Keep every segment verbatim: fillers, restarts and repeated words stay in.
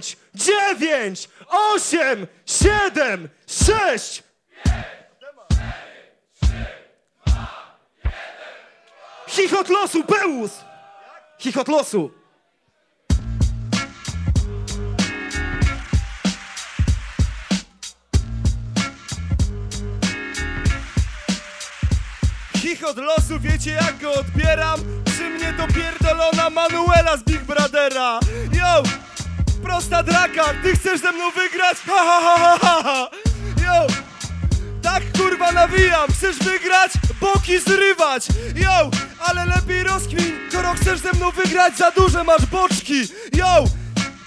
dziesięć, dziewięć, osiem, siedem, sześć, pięć, cztery, trzy, dwa, jeden. Chichot losu, Peus! Chichot losu. Chichot losu, wiecie jak go odbieram? Przy mnie to pierdolona Manuela z Big Brothera. Yo, prosta draka, ty chcesz ze mną wygrać? Ha ha ha ha ha. Yo, tak kurwa nawijam, chcesz wygrać? Boki zrywać. Yo, ale lepiej rozkmin, skoro chcesz ze mną wygrać, za duże masz boczki. Yo,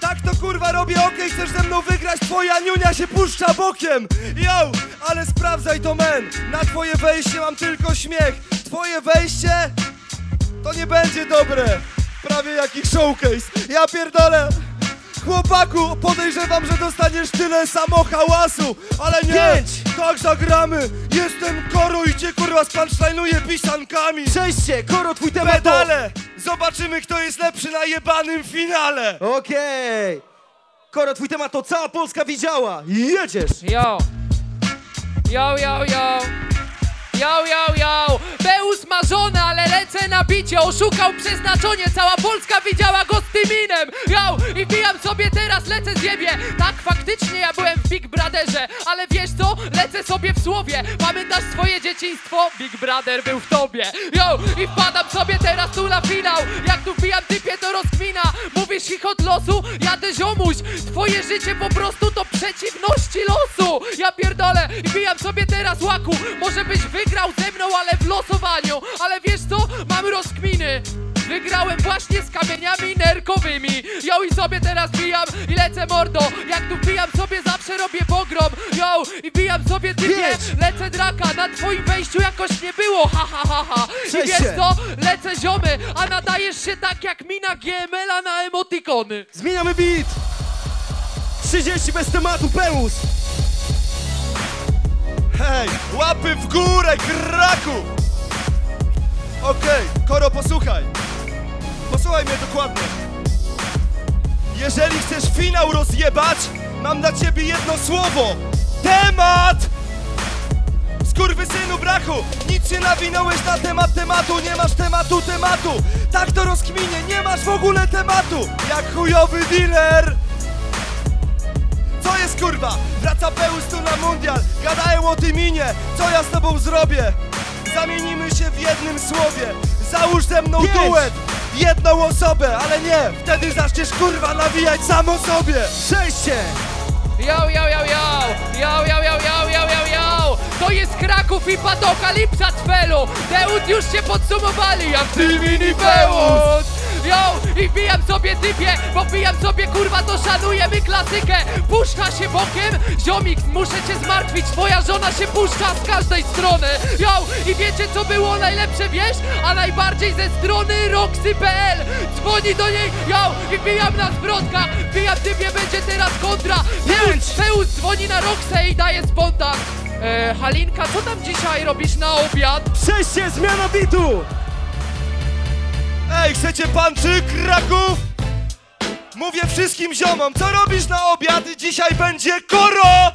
tak to kurwa robię, okej, okay, chcesz ze mną wygrać, twoja niunia się puszcza bokiem. Yo, ale sprawdzaj to men, na twoje wejście mam tylko śmiech. Twoje wejście to nie będzie dobre, prawie jak ich showcase. Ja pierdolę, chłopaku, podejrzewam, że dostaniesz tyle samo hałasu. Ale nie, pięć. Tak zagramy. Jestem Koro i cię kurwa spanszlajnuję pisankami. Przejście, Koro, twój temat. Medale, zobaczymy kto jest lepszy na jebanym finale. Okej, okay. Koro, twój temat to cała Polska widziała. Jedziesz. Yo, yo, yo, yo. Yo, yo, yo. Bełz ma żonę, ale lecę na bicie. Oszukał przeznaczenie, cała Polska widziała go z Tyminem. Yo, i bijam sobie teraz, lecę z ziebie. Tak, faktycznie ja byłem w Big Brotherze, ale wiesz co? Lecę sobie w słowie. Pamiętasz swoje dzieciństwo? Big Brother był w tobie. Yo, i wpadam sobie teraz tu na finał. Jak tu wbijam typie, to rozkmina. Mówisz chichot losu? Jadę ziomuś. Twoje życie po prostu to przeciwności losu. Ja pierdolę i bijam sobie teraz łaku. Może byś wygrał Wygrał ze mną, ale w losowaniu. Ale wiesz co? Mam rozkminy. Wygrałem właśnie z kamieniami nerkowymi. Yo, i sobie teraz bijam i lecę mordo. Jak tu bijam sobie zawsze robię pogrom. Yo, i bijam sobie typie, lecę draka. Na twoim wejściu jakoś nie było. Ha ha ha ha. I wiesz co? Lecę ziomy, a nadajesz się tak jak mina G M L-a na emotikony. Zmieniamy beat. trzydzieści bez tematu, Peus. Hej, łapy w górę, Kraków! Okej, okay, Koro, posłuchaj. Posłuchaj mnie dokładnie. Jeżeli chcesz finał rozjebać, mam dla ciebie jedno słowo. Temat! Skurwysynu, brachu, nic się nawinąłeś na temat tematu. Nie masz tematu tematu. Tak to rozkminie, nie masz w ogóle tematu. Jak chujowy dealer. Co jest kurwa? Wraca Peus tu na mundial. Gadają o Tyminie. Co ja z tobą zrobię? Zamienimy się w jednym słowie. Załóż ze mną Pięć. duet. Jedną osobę, ale nie. Wtedy zaczniesz kurwa nawijać samo sobie. Przejście. Yo, yo, yo, yo. Yo, yo, yo, yo, yo, yo, yo. To jest Kraków i Patokalipsa Twelu. Deut już się podsumowali. Jak Tymin i Peus. Yo, i wbijam sobie typie, bo wbijam sobie kurwa, to szanujemy klasykę. Puszcza się bokiem, ziomik, muszę cię zmartwić, twoja żona się puszcza z każdej strony. Yo, i wiecie co było najlepsze, wiesz? A najbardziej ze strony Roxie P L. Dzwoni do niej, yo, i wbijam na zwrotka. Wbijam typie, będzie teraz kontra. Peus dzwoni na Roxie i daje spontan. E, Halinka, co tam dzisiaj robisz na obiad? Przejście, zmiana bitu! Ej, chcecie panczy, Kraków? Mówię wszystkim ziomom, co robisz na obiad? Dzisiaj będzie Koro!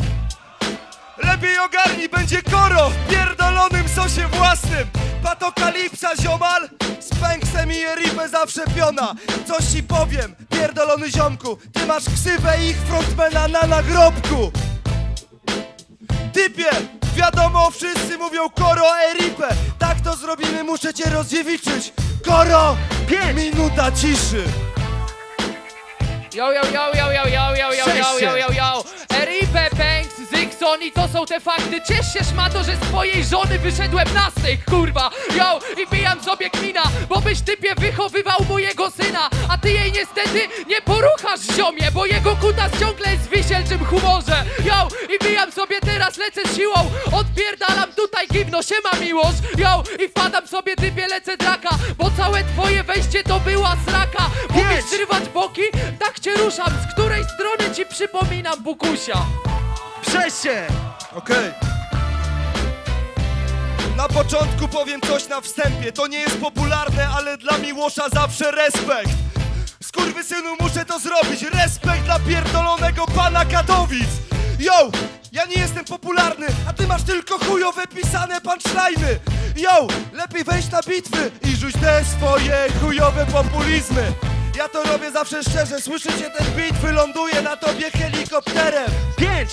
Lepiej ogarnij, będzie Koro w pierdolonym sosie własnym. Patokalipsa, ziomal, z pęksem i ribę zawszepiona. Coś ci powiem, pierdolony ziomku, ty masz ksywę ich frontmana na nagrobku. Typie, wiadomo, wszyscy mówią Koro, eripę. Tak to zrobimy, muszę cię rozdziewiczyć. Koro, pięć. Minuta ciszy. Yo, yo, yo, yo, yo, yo, yo, yo, yo, yo, yo, yo. Eripe, Banks, Zixon i to są te fakty. Ciesz się szmato, że z twojej żony wyszedłem na styk, kurwa. Yo, i bijam sobie kmina, bo byś typie wychowywał mojego syna. A ty jej niestety nie poruchasz, ziomie, bo jego kutas ciągle jest w wisielczym humorze. Yo, i bijam sobie teraz, lecę siłą, odpierdalam tutaj gimno, siema miłość. Yo, i wpadam sobie typie, lecę draka, bo całe twoje wejście to była sraka. Mówisz zrywać boki? Tak cię ruszam, z której strony ci przypominam Bukusia. Przejście! Okej. Okay. Na początku powiem coś na wstępie. To nie jest popularne, ale dla Miłosza zawsze respekt. Skurwysynu, muszę to zrobić. Respekt dla pierdolonego pana Katowic. Yo, ja nie jestem popularny, a ty masz tylko chujowe pisane punchline'y. Yo, lepiej wejść na bitwy i rzuć te swoje chujowe populizmy. Ja to robię zawsze szczerze, słyszycie ten beat, wyląduje na tobie helikopterem. Pięć!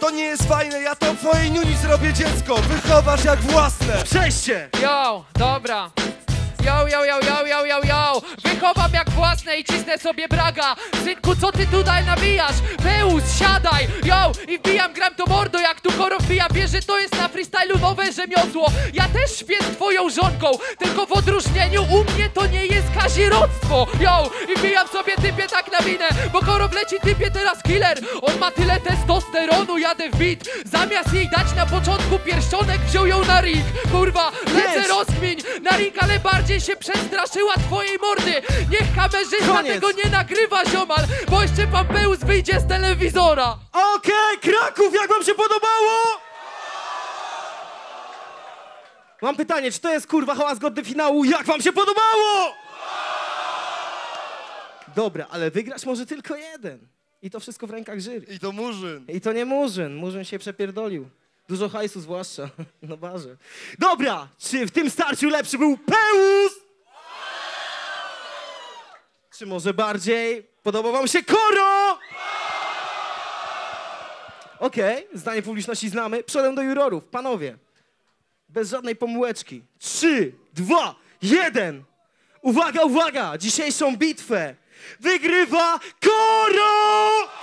To nie jest fajne, ja to w twojej niuni zrobię dziecko, wychowasz jak własne. Przejście! Yo, dobra. Yo, yo, yo, yo, yo, yo, yo. Wychowam jak własne i cisnę sobie braga. Synku, co ty tutaj nabijasz? Peus, siadaj, yo. I wbijam, gram do mordo, jak tu Koro wbija. Wiesz, że to jest na freestylu nowe rzemiosło. Ja też śpię z twoją żonką, tylko w odróżnieniu u mnie to nie jest kazirodztwo. Yo, i wbijam sobie typie tak na minę, bo Koro wleci typie teraz killer. On ma tyle testosteronu, jadę w bit. Zamiast jej dać na początku pierścionek, wziął ją na ring. Kurwa, lecę yes. Rozkmin na ring, ale bardziej się przestraszyła twojej mordy. Niech kamerzysta Koniec. Tego nie nagrywa, ziomal, bo jeszcze pan Bełz wyjdzie z telewizora. Okej, okay, Kraków, jak wam się podobało? Mam pytanie, czy to jest kurwa hałas godny finału? Jak wam się podobało? Dobra, ale wygrać może tylko jeden. I to wszystko w rękach jury. I to Murzyn. I to nie Murzyn, Murzyn się przepierdolił. Dużo hajsu zwłaszcza, na barze. Dobra, czy w tym starciu lepszy był Peus? Czy może bardziej podobał wam się Koro? Okej, okay, zdanie publiczności znamy. Przodem do jurorów, panowie. Bez żadnej pomyłeczki. Trzy, dwa, jeden. Uwaga, uwaga, dzisiejszą bitwę wygrywa Koro!